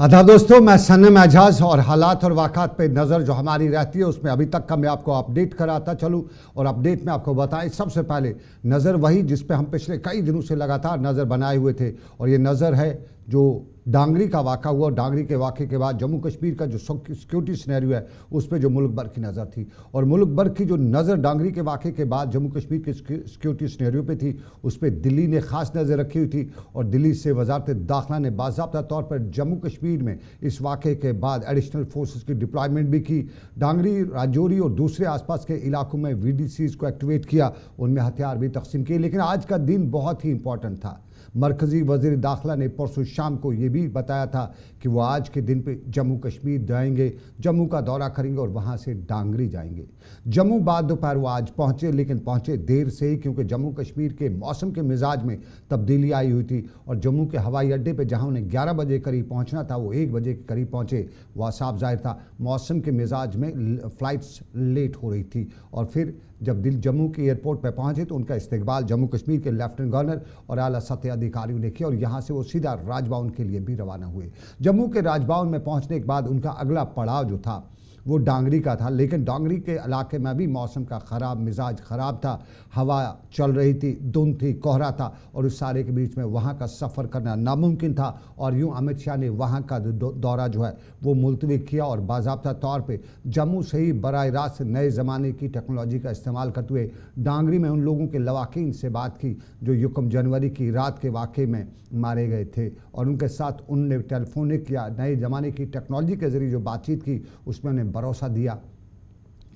आदाब दोस्तों, मैं सन्नम एजाज और हालात और वाक़ात पे नज़र जो हमारी रहती है उसमें अभी तक का मैं आपको अपडेट कराता चलूँ और अपडेट में आपको बताएं। सबसे पहले नज़र वही जिस पे हम पिछले कई दिनों से लगातार नज़र बनाए हुए थे और ये नज़र है जो डांगरी का वाक़ा हुआ। डांगरी के वाक़े के बाद जम्मू कश्मीर का जो सिक्योरिटी सिनेरियो है उस पर जो मुल्क भर की नज़र थी और मुल्क भर की जो नज़र डांगरी के वाक़े के बाद जम्मू कश्मीर के सिक्योरिटी सिनेरियो पे थी उस पर दिल्ली ने ख़ास नज़र रखी हुई थी और दिल्ली से वजारत दाखिला ने बाज़ाब्ता तौर पर जम्मू कश्मीर में इस वाक़े के बाद एडिशनल फोर्सेस की डिप्लॉयमेंट भी की। डांगरी, राजौरी और दूसरे आसपास के इलाकों में VDCs को एक्टिवेट किया, उनमें हथियार भी तकसीम किए। लेकिन आज का दिन बहुत ही इंपॉर्टेंट था। मरकज़ी वज़ीर दाखिला ने परसों शाम को ये भी बताया था कि वो आज के दिन पे जम्मू कश्मीर जाएंगे, जम्मू का दौरा करेंगे और वहाँ से डांगरी जाएंगे। जम्मू बाद दोपहर वो आज पहुँचे, लेकिन पहुँचे देर से ही क्योंकि जम्मू कश्मीर के मौसम के मिजाज में तब्दीली आई हुई थी और जम्मू के हवाई अड्डे पे जहाँ उन्हें 11 बजे करीब पहुँचना था वो 1 बजे के करीब पहुँचे। वह साफ जाहिर था मौसम के मिजाज में फ़्लाइट्स लेट हो रही थी और फिर जब दिल जम्मू के एयरपोर्ट पर पहुँचे तो उनका इस्तेकबाल जम्मू कश्मीर के लेफ्टिनेंट गवर्नर और आला सतह अधिकारियों ने किया और यहाँ से वो सीधा राजभवन के लिए भी रवाना हुए। जम्मू के राजभवन में पहुँचने के बाद उनका अगला पड़ाव जो था वो डांगरी का था। लेकिन डांगरी के इलाके में भी मौसम का ख़राब मिजाज ख़राब था, हवा चल रही थी, धुंध थी, कोहरा था और उस सारे के बीच में वहाँ का सफ़र करना नामुमकिन था और यूँ अमित शाह ने वहाँ का दौरा जो है वो मुलतवी किया और बाज़ाब्ता तौर पे जम्मू से ही बराह रास्त नए ज़माने की टेक्नोलॉजी का इस्तेमाल करते हुए डांगरी में उन लोगों के लवाकिन से बात की जो यकम जनवरी की रात के वाक़े में मारे गए थे और उनके साथ उनने टेलीफोनिक या नए ज़माने की टेक्नोलॉजी के ज़रिए जो बातचीत की उसमें उन्हें भरोसा दिया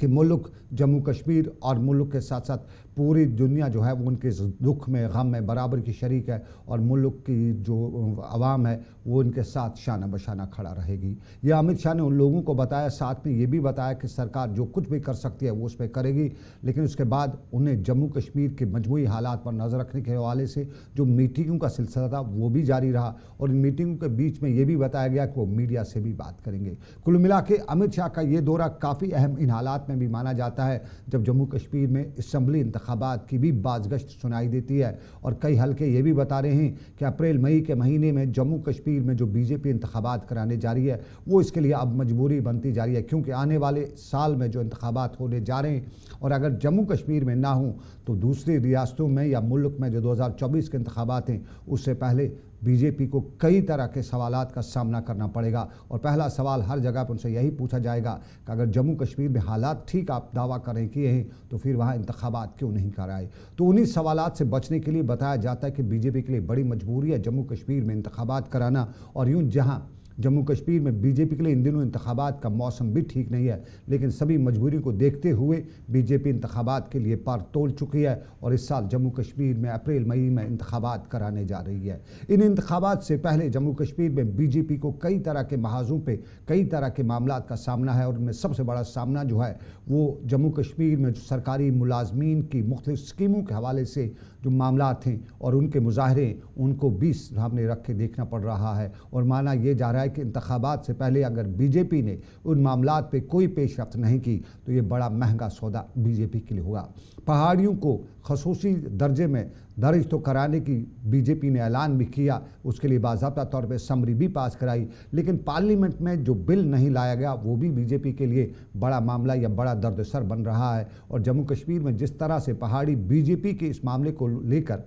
कि मुल्क जम्मू कश्मीर और मुल्क के साथ साथ पूरी दुनिया जो है वो उनके दुख में गम में बराबर की शरीक है और मुल्क की जो आवाम है वो उनके साथ शाना बशाना खड़ा रहेगी। यह अमित शाह ने उन लोगों को बताया, साथ में ये भी बताया कि सरकार जो कुछ भी कर सकती है वो उस पर करेगी। लेकिन उसके बाद उन्हें जम्मू कश्मीर के मजमूई हालात पर नज़र रखने के हवाले से जो मीटिंगों का सिलसिला था वो भी जारी रहा और इन मीटिंगों के बीच में ये भी बताया गया कि वो मीडिया से भी बात करेंगे। कुल मिला के अमित शाह का ये दौरा काफ़ी अहम इन हालात में भी माना जाता है जब जम्मू कश्मीर में असम्बली इंतखाबात की भी बाज़गश्त सुनाई देती है और कई हलके ये भी बता रहे हैं कि अप्रैल मई के महीने में जम्मू कश्मीर में जो बीजेपी इंतखाबात कराने जा रही है वो इसके लिए अब मजबूरी बनती जा रही है क्योंकि आने वाले साल में जो इंतखाबात होने जा रहे हैं और अगर जम्मू कश्मीर में ना हों तो दूसरी रियासतों में या मुल्क में जो 2024 के इंतखाबात हैं उससे पहले बीजेपी को कई तरह के सवालात का सामना करना पड़ेगा। और पहला सवाल हर जगह पर उनसे यही पूछा जाएगा कि अगर जम्मू कश्मीर में हालात ठीक आप दावा करें किए हैं तो फिर वहाँ इंतखाबात क्यों नहीं कराए। तो उन्हीं सवालात से बचने के लिए बताया जाता है कि बीजेपी के लिए बड़ी मजबूरी है जम्मू कश्मीर में इंतखाबात कराना। और यूँ जहाँ जम्मू कश्मीर में बीजेपी के लिए इन दिनों इंतखाबात का मौसम भी ठीक नहीं है, लेकिन सभी मजबूरी को देखते हुए बीजेपी इंतखाबात के लिए पार तोड़ चुकी है और इस साल जम्मू कश्मीर में अप्रैल मई में इंतखाबात कराने जा रही है। इन इंतखाबात से पहले जम्मू कश्मीर में बीजेपी को कई तरह के महाजों पर कई तरह के मामलों का सामना है और उनमें सबसे बड़ा सामना जो है वो जम्मू कश्मीर में जो सरकारी मुलाजमीन की मुख्तलिफ स्कीमों के हवाले से जो मामला हैं और उनके मुजाहरे उनको भी सामने रख के देखना पड़ रहा है। और माना यह जा रहा है कि इंतखाबात से पहले अगर बीजेपी ने उन मामला पे कोई पेशरफ्त नहीं की तो ये बड़ा महंगा सौदा बीजेपी के लिए होगा। पहाड़ियों को खसूसी दर्जे में दर्ज तो कराने की बीजेपी ने ऐलान भी किया, उसके लिए बाज़ाब्ता तौर पे समरी भी पास कराई, लेकिन पार्लियामेंट में जो बिल नहीं लाया गया वो भी बीजेपी के लिए बड़ा मामला या बड़ा दर्द सर बन रहा है। और जम्मू कश्मीर में जिस तरह से पहाड़ी बीजेपी के इस मामले को लेकर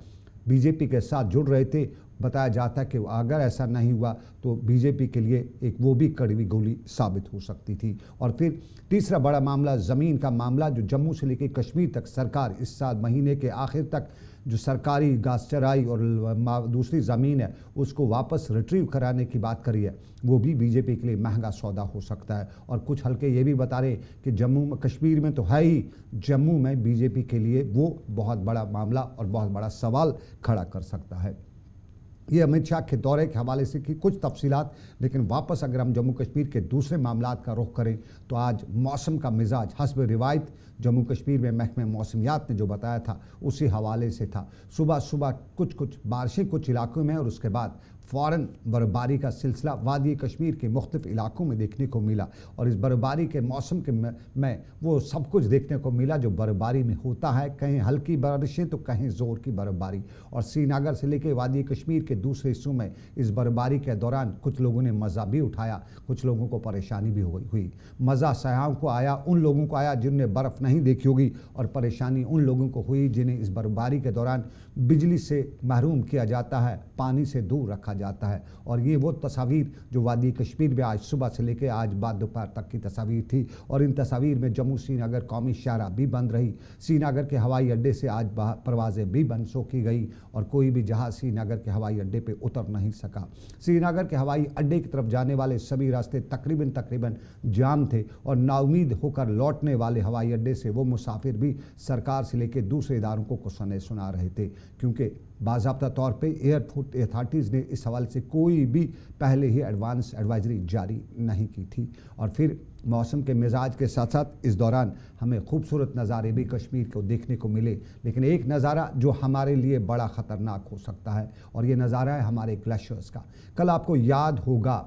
बीजेपी के साथ जुड़ रहे थे, बताया जाता है कि अगर ऐसा नहीं हुआ तो बीजेपी के लिए एक वो भी कड़वी गोली साबित हो सकती थी। और फिर तीसरा बड़ा मामला ज़मीन का मामला, जो जम्मू से लेकर कश्मीर तक सरकार इस साल महीने के आखिर तक जो सरकारी गास्चराई और दूसरी ज़मीन है उसको वापस रिट्रीव कराने की बात करी है, वो भी बीजेपी के लिए महंगा सौदा हो सकता है। और कुछ हलके ये भी बता रहे हैं कि जम्मू कश्मीर में तो है ही, जम्मू में बीजेपी के लिए वो बहुत बड़ा मामला और बहुत बड़ा सवाल खड़ा कर सकता है। ये अमित शाह के दौरे के हवाले से की कुछ तफसीलात। लेकिन वापस अगर हम जम्मू कश्मीर के दूसरे मामला का रुख करें तो आज मौसम का मिजाज हस्ब रिवायत जम्मू कश्मीर में महकमे मौसमियात ने जो बताया था उसी हवाले से था। सुबह सुबह कुछ बारिशें कुछ इलाकों में और उसके बाद फ़ौरन बर्फबारी का सिलसिला वादी कश्मीर के मुख्तलिफ इलाकों में देखने को मिला और इस बर्फबारी के मौसम के में वो सब कुछ देखने को मिला जो बर्फबारी में होता है, कहीं हल्की बारिशें तो कहीं ज़ोर की बर्फबारी। और श्रीनगर से लेकर वादी कश्मीर के दूसरे हिस्सों में इस बर्फबारी के दौरान कुछ लोगों ने मज़ा भी उठाया, कुछ लोगों को परेशानी भी हुई। मज़ा सयाहों को आया, उन लोगों को आया जिनने बर्फ़ नहीं देखी होगी, और परेशानी उन लोगों को हुई जिन्हें इस बर्फबारी के दौरान बिजली से महरूम किया जाता है, पानी से दूर रखा जाता है। और ये वो तस्वीर जो वादी कश्मीर में आज सुबह से लेकर आज बाद दोपहर तक की तस्वीर थी। और इन तस्वीर में जम्मू श्रीनगर कौमी शाहराह भी बंद रही, श्रीनगर के हवाई अड्डे से आज परवाज़ें भी मनसूख की गई और कोई भी जहाज़ श्रीनगर के हवाई अड्डे पर उतर नहीं सका। श्रीनगर के हवाई अड्डे की तरफ जाने वाले सभी रास्ते तकरीबन जाम थे और नाउमीद होकर लौटने वाले हवाई अड्डे से वो मुसाफिर भी सरकार से लेकर दूसरे इदारों को कुसने सुना रहे थे, क्योंकि बाज़ाब्ता तौर पे एयरपोर्ट अथॉरिटीज़ ने इस हवाले से कोई भी पहले ही एडवांस एडवाइजरी जारी नहीं की थी। और फिर मौसम के मिजाज के साथ साथ इस दौरान हमें खूबसूरत नज़ारे भी कश्मीर को देखने को मिले, लेकिन एक नज़ारा जो हमारे लिए बड़ा ख़तरनाक हो सकता है और ये नज़ारा है हमारे ग्लेशियर्स का। कल आपको याद होगा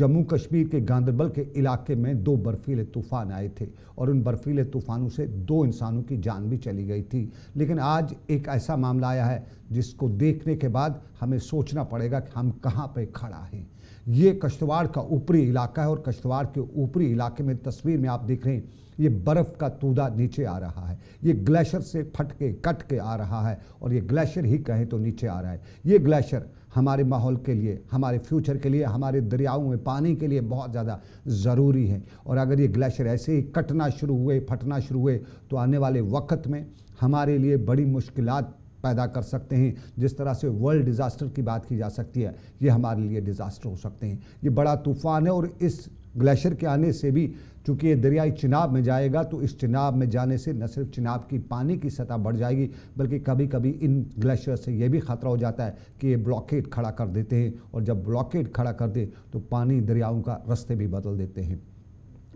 जम्मू कश्मीर के गांधरबल के इलाके में दो बर्फीले तूफ़ान आए थे और उन बर्फीले तूफ़ानों से दो इंसानों की जान भी चली गई थी। लेकिन आज एक ऐसा मामला आया है जिसको देखने के बाद हमें सोचना पड़ेगा कि हम कहाँ पे खड़ा हैं। ये कश्तवाड़ का ऊपरी इलाका है और कश्तवाड़ के ऊपरी इलाके में तस्वीर में आप देख रहे हैं ये बर्फ़ का तूदा नीचे आ रहा है, ये ग्लेशियर से फट के कट के आ रहा है और ये ग्लेशियर ही कहें तो नीचे आ रहा है। ये ग्लेशियर हमारे माहौल के लिए, हमारे फ्यूचर के लिए, हमारे दरियाओं में पानी के लिए बहुत ज़्यादा ज़रूरी है। और अगर ये ग्लेशियर ऐसे ही कटना शुरू हुए, फटना शुरू हुए तो आने वाले वक्त में हमारे लिए बड़ी मुश्किलात पैदा कर सकते हैं। जिस तरह से वर्ल्ड डिज़ास्टर की बात की जा सकती है, ये हमारे लिए डिज़ास्टर हो सकते हैं। ये बड़ा तूफ़ान है और इस ग्लेशियर के आने से भी, चूँकि ये दरियाई चिनाब में जाएगा तो इस चिनाब में जाने से न सिर्फ चिनाब की पानी की सतह बढ़ जाएगी, बल्कि कभी कभी इन ग्लेशियर से ये भी ख़तरा हो जाता है कि ये ब्लॉकेड खड़ा कर देते हैं और जब ब्लॉकेड खड़ा कर दे तो पानी दरियाओं का रास्ते भी बदल देते हैं।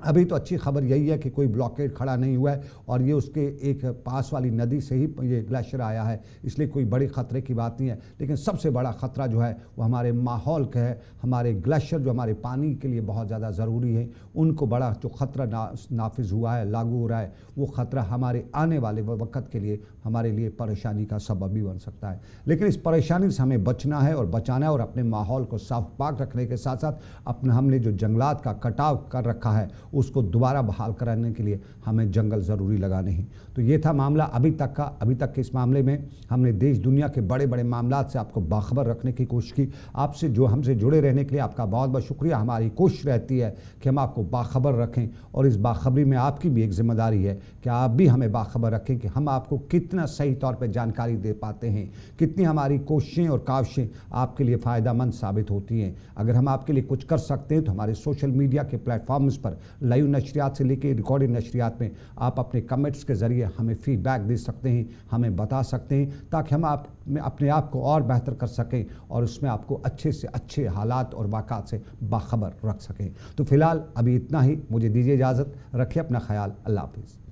अभी तो अच्छी खबर यही है कि कोई ब्लॉकेड खड़ा नहीं हुआ है और ये उसके एक पास वाली नदी से ही ये ग्लेशियर आया है, इसलिए कोई बड़े ख़तरे की बात नहीं है। लेकिन सबसे बड़ा ख़तरा जो है वो हमारे माहौल का है, हमारे ग्लेशियर जो हमारे पानी के लिए बहुत ज़्यादा ज़रूरी है, उनको बड़ा जो ख़तरा नाफिज हुआ है, लागू हो रहा है, वो ख़तरा हमारे आने वाले वक्त के लिए हमारे लिए परेशानी का सबब भी बन सकता है। लेकिन इस परेशानी से हमें बचना है और बचाना है और अपने माहौल को साफ पाक रखने के साथ साथ अपना हमने जो जंगलात का कटाव कर रखा है उसको दोबारा बहाल कराने के लिए हमें जंगल ज़रूरी लगाने हैं। तो ये था मामला अभी तक का। अभी तक के इस मामले में हमने देश दुनिया के बड़े बड़े मामलों से आपको बाखबर रखने की कोशिश की। आपसे जो हमसे जुड़े रहने के लिए आपका बहुत बहुत शुक्रिया। हमारी कोशिश रहती है कि हम आपको बाखबर रखें और इस बाखबरी में आपकी भी एक ज़िम्मेदारी है कि आप भी हमें बाखबर रखें कि हम आपको कितना सही तौर पर जानकारी दे पाते हैं, कितनी हमारी कोशिशें और काविशें आपके लिए फ़ायदेमंद साबित होती हैं। अगर हम आपके लिए कुछ कर सकते हैं तो हमारे सोशल मीडिया के प्लेटफॉर्म्स पर लाइव नशरियात से लेकर रिकॉर्डेड नशरियात में आप अपने कमेंट्स के ज़रिए हमें फीडबैक दे सकते हैं, हमें बता सकते हैं, ताकि हम आप में अपने आप को और बेहतर कर सकें और उसमें आपको अच्छे से अच्छे हालात और वाक़ात से बाखबर रख सकें। तो फ़िलहाल अभी इतना ही, मुझे दीजिए इजाज़त, रखिए अपना ख्याल, अल्लाह हाफिज़।